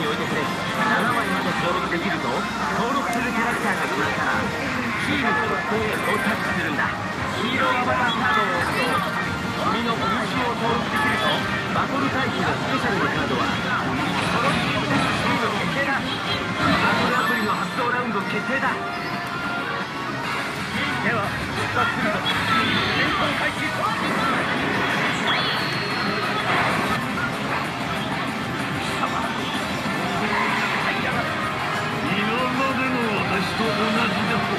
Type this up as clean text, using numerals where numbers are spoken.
においでくれ。7枚まで登録できると、登録するキャラクターが決まったらチーム特定をタッチするんだ。ヒーローアバターカードを押すと君のお家を登録できると、バトル回避のスペシャルのカードはそのチームタッチチーム決定だ。バトルアプリの発動ラウンド決定だ。では出発するぞ。戦闘開始。同じだと。